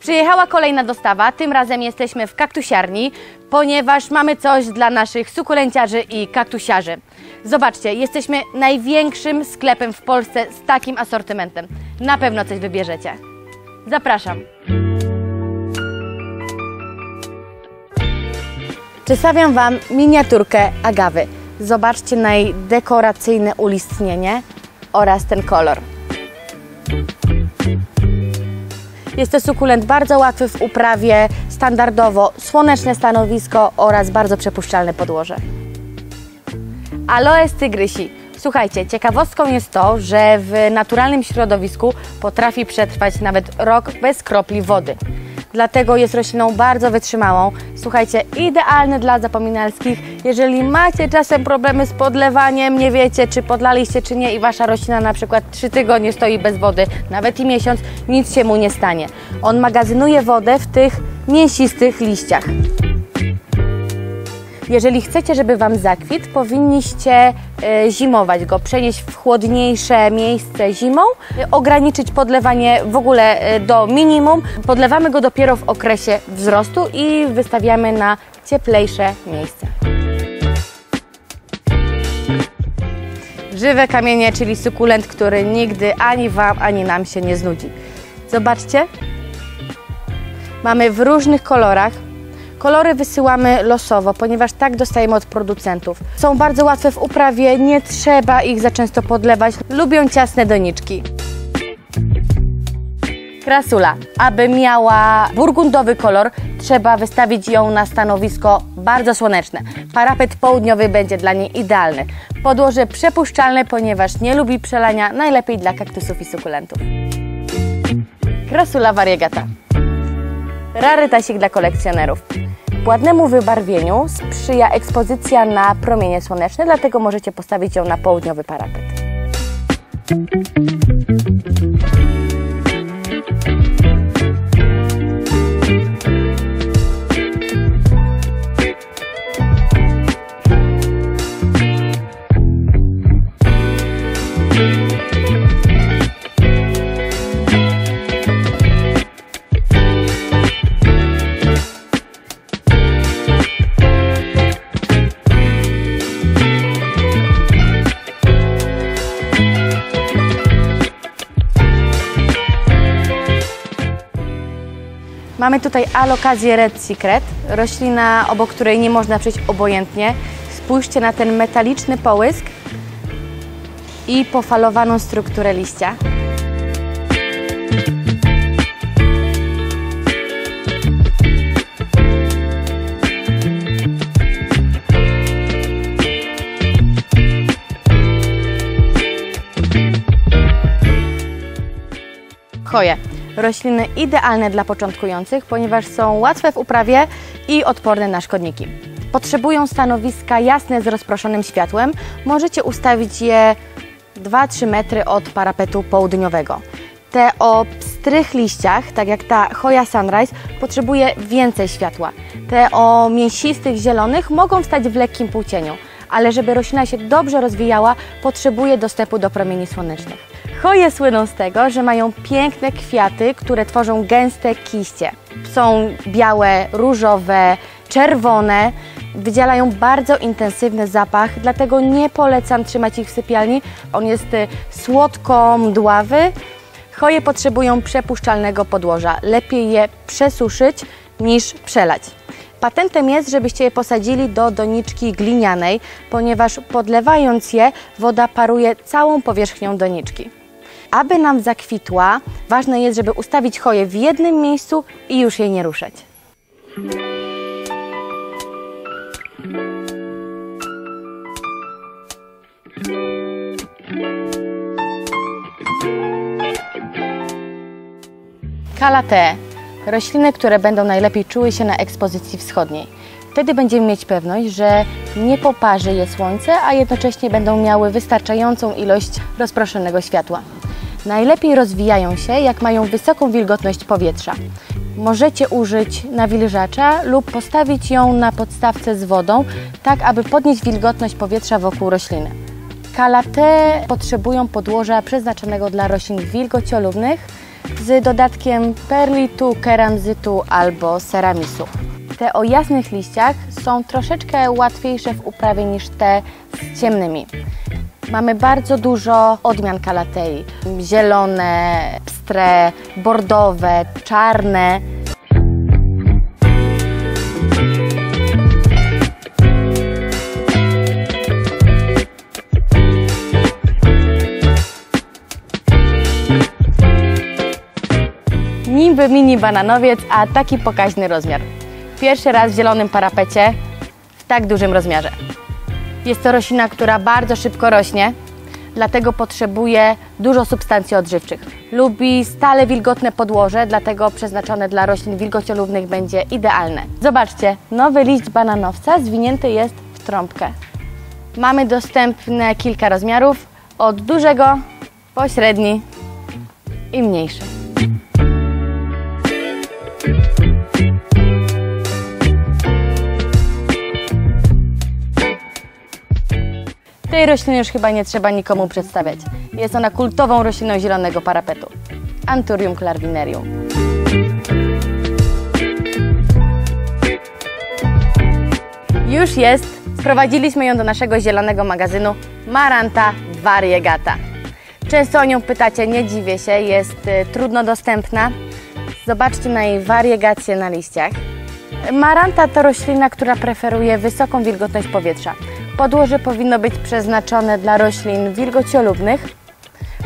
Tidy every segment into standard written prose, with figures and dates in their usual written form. Przyjechała kolejna dostawa, tym razem jesteśmy w kaktusiarni, ponieważ mamy coś dla naszych sukulenciarzy i kaktusiarzy. Zobaczcie, jesteśmy największym sklepem w Polsce z takim asortymentem. Na pewno coś wybierzecie. Zapraszam. Przedstawiam Wam miniaturkę agawy. Zobaczcie na jej dekoracyjne ulistnienie oraz ten kolor. Jest to sukulent bardzo łatwy w uprawie, standardowo słoneczne stanowisko oraz bardzo przepuszczalne podłoże. Aloes tygrysi. Słuchajcie, ciekawostką jest to, że w naturalnym środowisku potrafi przetrwać nawet rok bez kropli wody. Dlatego jest rośliną bardzo wytrzymałą. Słuchajcie, idealny dla zapominalskich. Jeżeli macie czasem problemy z podlewaniem, nie wiecie czy podlaliście czy nie i wasza roślina na przykład 3 tygodnie stoi bez wody, nawet i miesiąc, nic się mu nie stanie. On magazynuje wodę w tych mięsistych liściach. Jeżeli chcecie, żeby Wam zakwitł, powinniście zimować go, przenieść w chłodniejsze miejsce zimą, ograniczyć podlewanie w ogóle do minimum. Podlewamy go dopiero w okresie wzrostu i wystawiamy na cieplejsze miejsce. Żywe kamienie, czyli sukulent, który nigdy ani Wam, ani nam się nie znudzi. Zobaczcie, mamy w różnych kolorach. Kolory wysyłamy losowo, ponieważ tak dostajemy od producentów. Są bardzo łatwe w uprawie, nie trzeba ich za często podlewać. Lubią ciasne doniczki. Krasula. Aby miała burgundowy kolor, trzeba wystawić ją na stanowisko bardzo słoneczne. Parapet południowy będzie dla niej idealny. Podłoże przepuszczalne, ponieważ nie lubi przelania, najlepiej dla kaktusów i sukulentów. Krasula variegata. Rarytasik dla kolekcjonerów. Ładnemu wybarwieniu sprzyja ekspozycja na promienie słoneczne, dlatego możecie postawić ją na południowy parapet. Mamy tutaj Alocasię Red Secret, roślina, obok której nie można przejść obojętnie. Spójrzcie na ten metaliczny połysk i pofalowaną strukturę liścia. Hoja. Rośliny idealne dla początkujących, ponieważ są łatwe w uprawie i odporne na szkodniki. Potrzebują stanowiska jasne z rozproszonym światłem. Możecie ustawić je 2-3 metry od parapetu południowego. Te o pstrych liściach, tak jak ta Hoja Sunrise, potrzebuje więcej światła. Te o mięsistych zielonych mogą stać w lekkim półcieniu, ale żeby roślina się dobrze rozwijała, potrzebuje dostępu do promieni słonecznych. Hoje słyną z tego, że mają piękne kwiaty, które tworzą gęste kiście. Są białe, różowe, czerwone, wydzielają bardzo intensywny zapach, dlatego nie polecam trzymać ich w sypialni. On jest słodko-mdławy. Hoje potrzebują przepuszczalnego podłoża. Lepiej je przesuszyć niż przelać. Patentem jest, żebyście je posadzili do doniczki glinianej, ponieważ podlewając je, woda paruje całą powierzchnią doniczki. Aby nam zakwitła, ważne jest, żeby ustawić hoję w jednym miejscu i już jej nie ruszać. Kalatea. Rośliny, które będą najlepiej czuły się na ekspozycji wschodniej. Wtedy będziemy mieć pewność, że nie poparzy je słońce, a jednocześnie będą miały wystarczającą ilość rozproszonego światła. Najlepiej rozwijają się, jak mają wysoką wilgotność powietrza. Możecie użyć nawilżacza lub postawić ją na podstawce z wodą, tak aby podnieść wilgotność powietrza wokół rośliny. Kalatee potrzebują podłoża przeznaczonego dla roślin wilgociolubnych, z dodatkiem perlitu, keramzytu albo ceramisu. Te o jasnych liściach są troszeczkę łatwiejsze w uprawie niż te z ciemnymi. Mamy bardzo dużo odmian kalatei. Zielone, pstre, bordowe, czarne. Niby mini bananowiec, a taki pokaźny rozmiar. Pierwszy raz w zielonym parapecie w tak dużym rozmiarze. Jest to roślina, która bardzo szybko rośnie, dlatego potrzebuje dużo substancji odżywczych. Lubi stale wilgotne podłoże, dlatego przeznaczone dla roślin wilgociolubnych będzie idealne. Zobaczcie, nowy liść bananowca zwinięty jest w trąbkę. Mamy dostępne kilka rozmiarów, od dużego po średni i mniejszy. Tej rośliny już chyba nie trzeba nikomu przedstawiać. Jest ona kultową rośliną zielonego parapetu. Anthurium clarinervium. Już jest. Sprowadziliśmy ją do naszego zielonego magazynu Maranta variegata. Często o nią pytacie, nie dziwię się, jest trudno dostępna. Zobaczcie na jej wariegację na liściach. Maranta to roślina, która preferuje wysoką wilgotność powietrza. Podłoże powinno być przeznaczone dla roślin wilgociolubnych.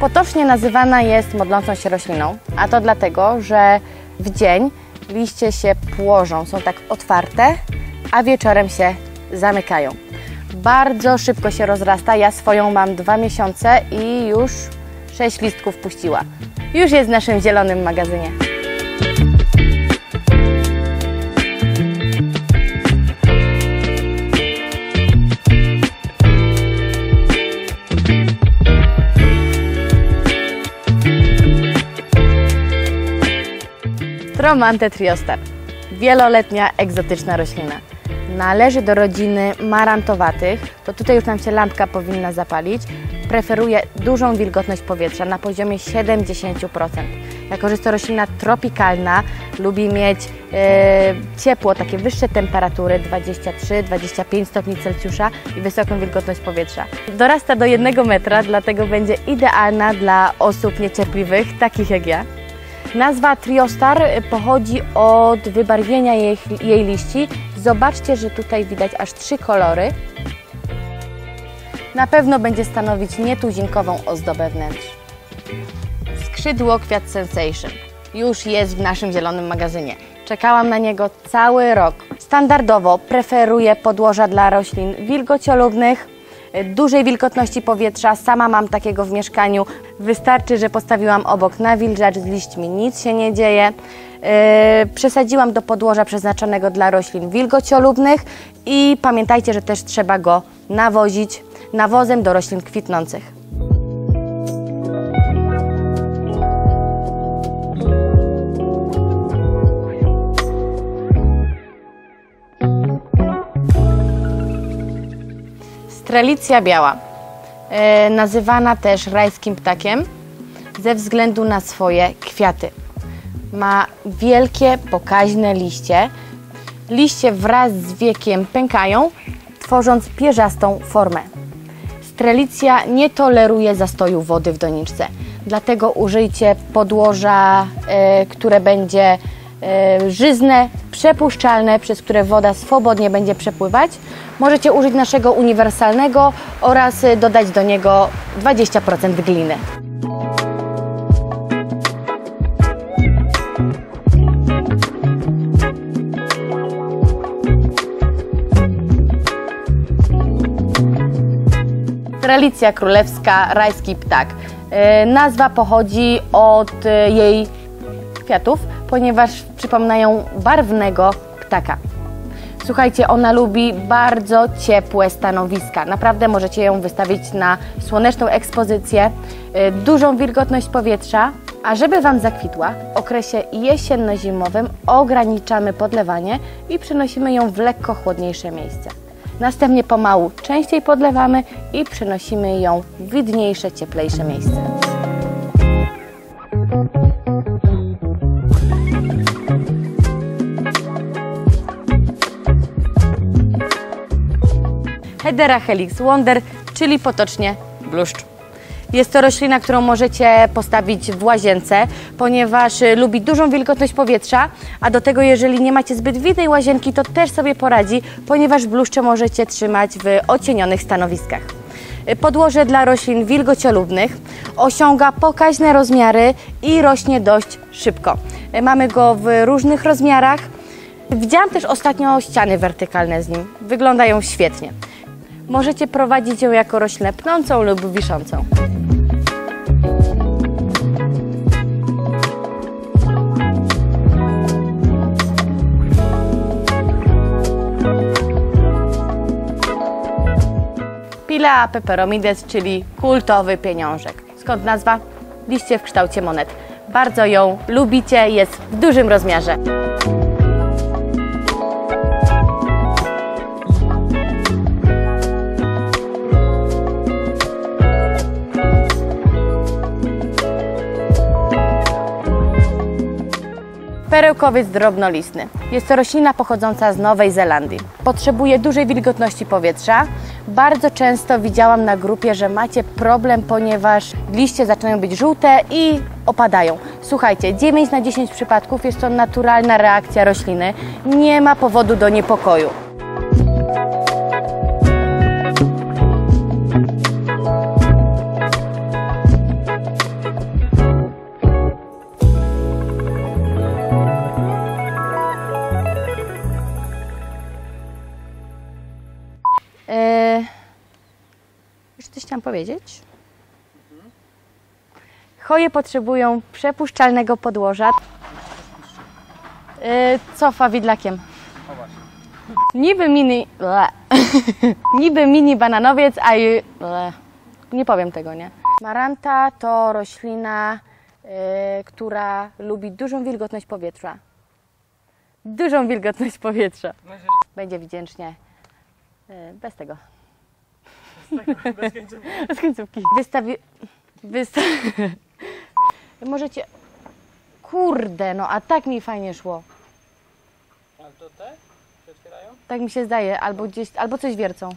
Potocznie nazywana jest modlącą się rośliną, a to dlatego, że w dzień liście się płożą, są tak otwarte, a wieczorem się zamykają. Bardzo szybko się rozrasta, ja swoją mam 2 miesiące i już 6 listków puściła. Już jest w naszym zielonym magazynie. Stromante Triostar. Wieloletnia, egzotyczna roślina. Należy do rodziny marantowatych, to tutaj już nam się lampka powinna zapalić. Preferuje dużą wilgotność powietrza na poziomie 70%. Jako że jest to roślina tropikalna, lubi mieć ciepło, takie wyższe temperatury, 23-25 stopni Celsjusza i wysoką wilgotność powietrza. Dorasta do 1 metra, dlatego będzie idealna dla osób niecierpliwych, takich jak ja. Nazwa Triostar pochodzi od wybarwienia jej liści. Zobaczcie, że tutaj widać aż 3 kolory. Na pewno będzie stanowić nietuzinkową ozdobę wnętrz. Skrzydło Kwiat Sensation już jest w naszym zielonym magazynie. Czekałam na niego cały rok. Standardowo preferuję podłoża dla roślin wilgociolubnych, dużej wilgotności powietrza. Sama mam takiego w mieszkaniu. Wystarczy, że postawiłam obok nawilżacz z liśćmi, nic się nie dzieje. Przesadziłam do podłoża przeznaczonego dla roślin wilgociolubnych i pamiętajcie, że też trzeba go nawozić nawozem do roślin kwitnących. Strelicja biała, nazywana też rajskim ptakiem ze względu na swoje kwiaty. Ma wielkie, pokaźne liście. Liście wraz z wiekiem pękają, tworząc pierzastą formę. Strelicja nie toleruje zastoju wody w doniczce, dlatego użyjcie podłoża, które będzie żyzne, przepuszczalne, przez które woda swobodnie będzie przepływać. Możecie użyć naszego uniwersalnego oraz dodać do niego 20% gliny. Strelicja królewska, rajski ptak. Nazwa pochodzi od jej kwiatów, ponieważ przypominają barwnego ptaka. Słuchajcie, ona lubi bardzo ciepłe stanowiska. Naprawdę możecie ją wystawić na słoneczną ekspozycję, dużą wilgotność powietrza. A żeby Wam zakwitła, w okresie jesienno-zimowym ograniczamy podlewanie i przenosimy ją w lekko chłodniejsze miejsce. Następnie pomału częściej podlewamy i przenosimy ją w widniejsze, cieplejsze miejsce. Hedera Helix Wonder, czyli potocznie bluszcz. Jest to roślina, którą możecie postawić w łazience, ponieważ lubi dużą wilgotność powietrza, a do tego jeżeli nie macie zbyt widnej łazienki, to też sobie poradzi, ponieważ bluszcze możecie trzymać w ocienionych stanowiskach. Podłoże dla roślin wilgociolubnych, osiąga pokaźne rozmiary i rośnie dość szybko. Mamy go w różnych rozmiarach. Widziałam też ostatnio ściany wertykalne z nim. Wyglądają świetnie. Możecie prowadzić ją jako roślinę pnącą lub wiszącą. Pilea peperomioides, czyli kultowy pieniążek. Skąd nazwa? Liście w kształcie monet. Bardzo ją lubicie, jest w dużym rozmiarze. Perełkowiec drobnolistny. Jest to roślina pochodząca z Nowej Zelandii. Potrzebuje dużej wilgotności powietrza. Bardzo często widziałam na grupie, że macie problem, ponieważ liście zaczynają być żółte i opadają. Słuchajcie, 9 na 10 przypadków jest to naturalna reakcja rośliny. Nie ma powodu do niepokoju. Chciałam powiedzieć. Hoje potrzebują przepuszczalnego podłoża. Cofa widlakiem. Niby mini bananowiec, a nie powiem tego, nie? Maranta to roślina, która lubi dużą wilgotność powietrza. Dużą wilgotność powietrza. Będzie wdzięcznie. Bez tego. Bez końcówki. Możecie... Kurde, no a tak mi fajnie szło. A to te? Się otwierają? Tak mi się zdaje, albo gdzieś, albo coś wiercą.